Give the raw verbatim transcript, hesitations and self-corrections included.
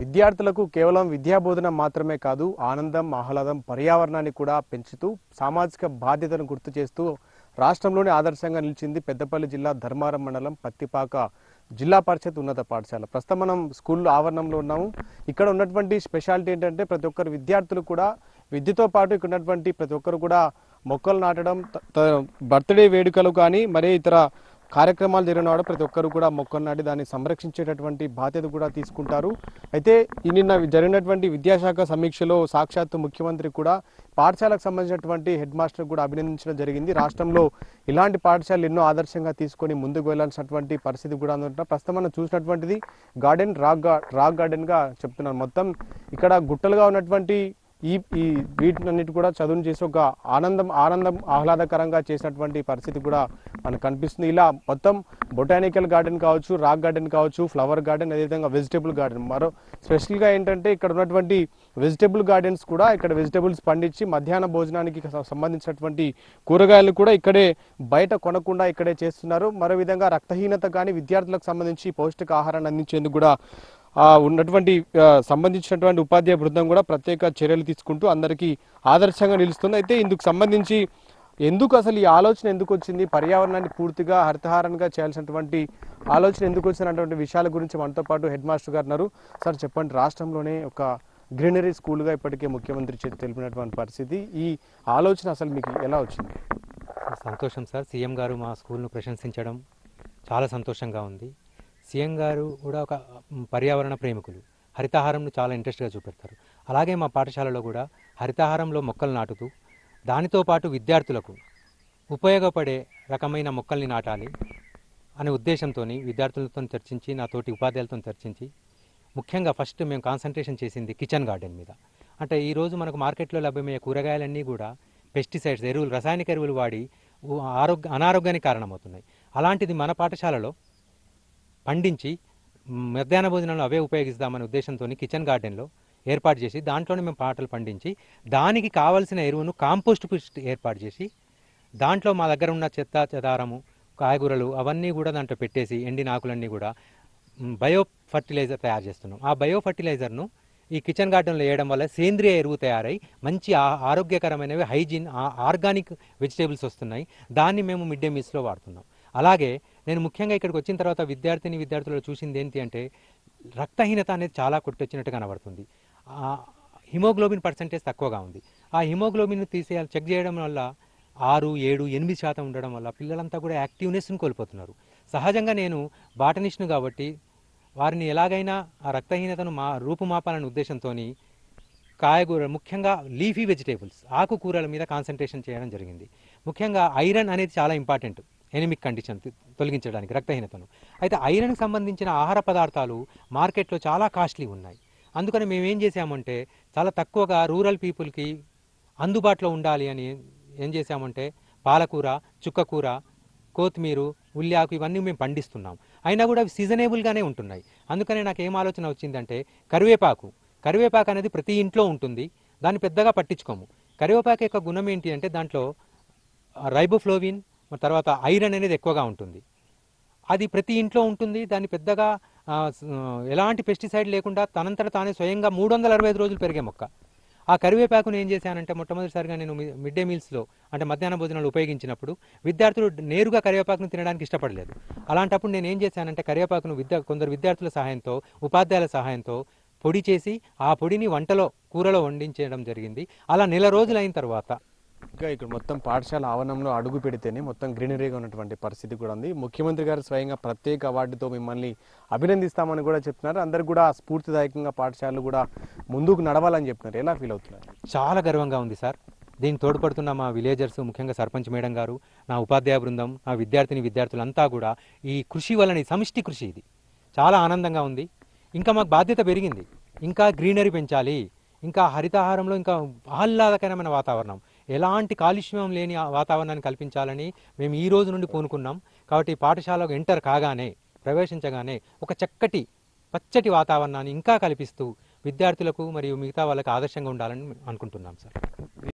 విద్యార్థులకు కేవలం విద్యా బోధన మాత్రమే కాదు ఆనందం ఆహ్లాదం పర్యావరణాన్ని కూడా పెంచుతూ సామాజిక బాధ్యతను గుర్తు చేస్తూ రాష్ట్రంలోనే ఆదర్శంగా నిలిచింది పెద్దపల్లి జిల్లా ధర్మారం మండలం పత్తిపాక జిల్లా పరిషత్ ఉన్నత పాఠశాల. ప్రస్తుతం మనం స్కూల్ ఆవరణంలో ఉన్నాము. ఇక్కడ ఉన్నటువంటి స్పెషాలిటీ ఏంటంటే ప్రతి ఒక్కరు విద్యార్థులు కూడా విద్యతో పాటు ఇక్కడ ఉన్నటువంటి ప్రతి ఒక్కరు కూడా మొక్కలు నాటడం, బర్త్డే వేడుకలు కానీ మరి ఇతర కార్యక్రమాలు జరిగినవాడు ప్రతి ఒక్కరు కూడా మొక్కలు నాటి దాన్ని సంరక్షించేటటువంటి బాధ్యత కూడా తీసుకుంటారు. అయితే నిన్న జరిగినటువంటి విద్యాశాఖ సమీక్షలో సాక్షాత్తు ముఖ్యమంత్రి కూడా పాఠశాలకు సంబంధించినటువంటి హెడ్ మాస్టర్ కూడా అభినందించడం జరిగింది. రాష్ట్రంలో ఇలాంటి పాఠశాలలు ఎన్నో ఆదర్శంగా తీసుకొని ముందుకు వెళ్లాల్సినటువంటి పరిస్థితి కూడా ఉందంటున్నా. ప్రస్తుతం మనం చూసినటువంటిది గార్డెన్ రాక్ రాక్ గార్డెన్గా చెప్తున్నాను. మొత్తం ఇక్కడ గుట్టలుగా ఉన్నటువంటి ఈ ఈ వీటినన్నిటి కూడా చదువును చేసి ఒక ఆనందం ఆనందం ఆహ్లాదకరంగా చేసినటువంటి పరిస్థితి కూడా మనకు కనిపిస్తుంది. ఇలా మొత్తం బొటానికల్ గార్డెన్ కావచ్చు, రాక్ గార్డెన్ కావచ్చు, ఫ్లవర్ గార్డెన్, అదేవిధంగా వెజిటేబుల్ గార్డెన్. మరో స్పెషల్గా ఏంటంటే ఇక్కడ ఉన్నటువంటి వెజిటేబుల్ గార్డెన్స్ కూడా ఇక్కడ వెజిటేబుల్స్ పండించి మధ్యాహ్న భోజనానికి సంబంధించినటువంటి కూరగాయలు కూడా ఇక్కడే బయట కొనకుండా ఇక్కడే చేస్తున్నారు. మరో విధంగా రక్తహీనత కానీ విద్యార్థులకు సంబంధించి పౌష్టిక ఆహారాన్ని అందించేందుకు కూడా ఉన్నటువంటి సంబంధించినటువంటి ఉపాధ్యాయ బృందం కూడా ప్రత్యేక చర్యలు తీసుకుంటూ అందరికీ ఆదర్శంగా నిలుస్తుంది. అయితే ఇందుకు సంబంధించి ఎందుకు అసలు ఈ ఆలోచన ఎందుకు వచ్చింది, పర్యావరణాన్ని పూర్తిగా హరితహారంగా చేయాల్సినటువంటి ఆలోచన ఎందుకు వచ్చినటువంటి విషయాల గురించి మనతో పాటు హెడ్ మాస్టర్ గారు ఉన్నారు. సార్ చెప్పండి, రాష్ట్రంలోనే ఒక గ్రీనరీ స్కూల్గా ఇప్పటికే ముఖ్యమంత్రి చేతి తెలిపినటువంటి పరిస్థితి, ఈ ఆలోచన అసలు మీకు ఎలా వచ్చింది? సంతోషం సార్, సీఎం గారు మా స్కూల్ను ప్రశంసించడం చాలా సంతోషంగా ఉంది. సీఎం గారు కూడా ఒక పర్యావరణ ప్రేమికులు, హరితహారంను చాలా ఇంట్రెస్ట్గా చూపెడతారు. అలాగే మా పాఠశాలలో కూడా హరితహారంలో మొక్కలు నాటుతూ దానితో పాటు విద్యార్థులకు ఉపయోగపడే రకమైన మొక్కల్ని నాటాలి అనే ఉద్దేశంతో విద్యార్థులతో చర్చించి, నాతోటి ఉపాధ్యాయులతో చర్చించి, ముఖ్యంగా ఫస్ట్ మేము కాన్సన్ట్రేషన్ చేసింది కిచెన్ గార్డెన్ మీద. అంటే ఈరోజు మనకు మార్కెట్లో లభ్యమయ్యే కూరగాయలన్నీ కూడా పెస్టిసైడ్స్, ఎరువులు, రసాయనిక ఎరువులు వాడి ఆరోగ్య అనారోగ్యానికి కారణమవుతున్నాయి. అలాంటిది మన పాఠశాలలో పండించి మధ్యాహ్న భోజనంలో అవే ఉపయోగిస్తామనే ఉద్దేశంతో కిచెన్ గార్డెన్లో ఏర్పాటు చేసి దాంట్లోనే మేము పాటలు పండించి దానికి కావలసిన ఎరువును కాంపోస్ట్ పిట్ ఏర్పాటు చేసి దాంట్లో మా దగ్గర ఉన్న చెత్త చెదారము, కాయగూరలు అవన్నీ కూడా దాంట్లో పెట్టేసి ఎండిన ఆకులన్నీ కూడా బయో ఫర్టిలైజర్ తయారు చేస్తున్నాం. ఆ బయో ఫర్టిలైజర్ను ఈ కిచెన్ గార్డెన్లో వేయడం వల్ల సేంద్రియ ఎరువు తయారై మంచి ఆరోగ్యకరమైనవి హైజీన్ ఆర్గానిక్ వెజిటేబుల్స్ వస్తున్నాయి. దాన్ని మేము మిడ్ డే మీల్స్లో వాడుతున్నాం. అలాగే నేను ముఖ్యంగా ఇక్కడికి వచ్చిన తర్వాత విద్యార్థిని విద్యార్థులు చూసింది ఏంటి అంటే రక్తహీనత అనేది చాలా కొట్టొచ్చినట్టు కనబడుతుంది. హిమోగ్లోబిన్ పర్సంటేజ్ తక్కువగా ఉంది. ఆ హిమోగ్లోబిన్ తీసేయాలి, చెక్ చేయడం వల్ల ఆరు ఏడు ఎనిమిది శాతం ఉండడం వల్ల పిల్లలంతా కూడా యాక్టివ్నెస్ను కోల్పోతున్నారు. సహజంగా నేను బాటనిస్ట్ను కాబట్టి వారిని ఎలాగైనా ఆ రక్తహీనతను మా రూపుమాపాలనే ఉద్దేశంతో కాయగూరలు, ముఖ్యంగా లీఫీ వెజిటేబుల్స్, ఆకుకూరల మీద కాన్సన్ట్రేషన్ చేయడం జరిగింది. ముఖ్యంగా ఐరన్ అనేది చాలా ఇంపార్టెంట్ ఎనిమిక్ కండిషన్ తొలగించడానికి, రక్తహీనతను. అయితే ఐరన్కి సంబంధించిన ఆహార పదార్థాలు మార్కెట్లో చాలా కాస్ట్లీ ఉన్నాయి. అందుకని మేమేం చేసామంటే చాలా తక్కువగా రూరల్ పీపుల్కి అందుబాటులో ఉండాలి అని ఏం చేసామంటే పాలకూర, చుక్కకూర, కొత్తిమీర, ఉల్లాకు ఇవన్నీ మేము పండిస్తున్నాం. అయినా కూడా అవి సీజనేబుల్గానే ఉంటున్నాయి. అందుకనే నాకు ఏం ఆలోచన వచ్చిందంటే కరివేపాకు కరివేపాకు అనేది ప్రతి ఇంట్లో ఉంటుంది, దాన్ని పెద్దగా పట్టించుకోము. కరివేపాకు యొక్క గుణం ఏంటి అంటే దాంట్లో రైబోఫ్లోవిన్, తర్వాత ఐరన్ అనేది ఎక్కువగా ఉంటుంది. అది ప్రతి ఇంట్లో ఉంటుంది. దాన్ని పెద్దగా ఎలాంటి పెస్టిసైడ్ లేకుండా తనంతట తానే స్వయంగా మూడు వందల అరవై ఐదు రోజులు పెరిగే మొక్క. ఆ కరివేపాకును ఏం చేశానంటే మొట్టమొదటిసారిగా నేను మిడ్ డే మీల్స్లో అంటే మధ్యాహ్న భోజనాలు ఉపయోగించినప్పుడు విద్యార్థులు నేరుగా కరివేపాకును తినడానికి ఇష్టపడలేదు. అలాంటప్పుడు నేను ఏం చేశానంటే కరివేపాకును విద్యా కొందరు విద్యార్థుల సహాయంతో, ఉపాధ్యాయుల సహాయంతో పొడి చేసి ఆ పొడిని వంటలో, కూరలో వండించడం జరిగింది. అలా నెల రోజులు అయిన తర్వాత ఇంకా ఇక్కడ మొత్తం పాఠశాల ఆవరణంలో అడుగు పెడితేనే మొత్తం గ్రీనరీగా ఉన్నటువంటి పరిస్థితి కూడా ఉంది. ముఖ్యమంత్రి గారు స్వయంగా ప్రత్యేక అవార్డుతో మిమ్మల్ని అభినందిస్తామని కూడా చెప్తున్నారు. అందరు కూడా స్ఫూర్తిదాయకంగా పాఠశాలలు కూడా ముందుకు నడవాలని చెప్తున్నారు. ఎలా ఫీల్ అవుతున్నారు? చాలా గర్వంగా ఉంది సార్. దీనికి తోడ్పడుతున్న మా విలేజర్స్, ముఖ్యంగా సర్పంచ్ మేడం గారు, నా ఉపాధ్యాయ బృందం, నా విద్యార్థిని విద్యార్థులంతా కూడా ఈ కృషి వలన, సమిష్టి కృషి, ఇది చాలా ఆనందంగా ఉంది. ఇంకా మాకు బాధ్యత పెరిగింది, ఇంకా గ్రీనరీ పెంచాలి, ఇంకా హరితహారంలో ఇంకా ఆహ్లాదకరమైన వాతావరణం, ఎలాంటి కాలుష్యం లేని వాతావరణాన్ని కల్పించాలని మేము ఈ రోజు నుండి పూనుకున్నాం. కాబట్టి పాఠశాలకు ఎంటర్ కాగానే, ప్రవేశించగానే ఒక చక్కటి పచ్చటి వాతావరణాన్ని ఇంకా కల్పిస్తూ విద్యార్థులకు మరియు మిగతా వాళ్ళకి ఆదర్శంగా ఉండాలని అనుకుంటున్నాం సార్.